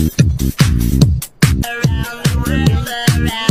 Around the world, around.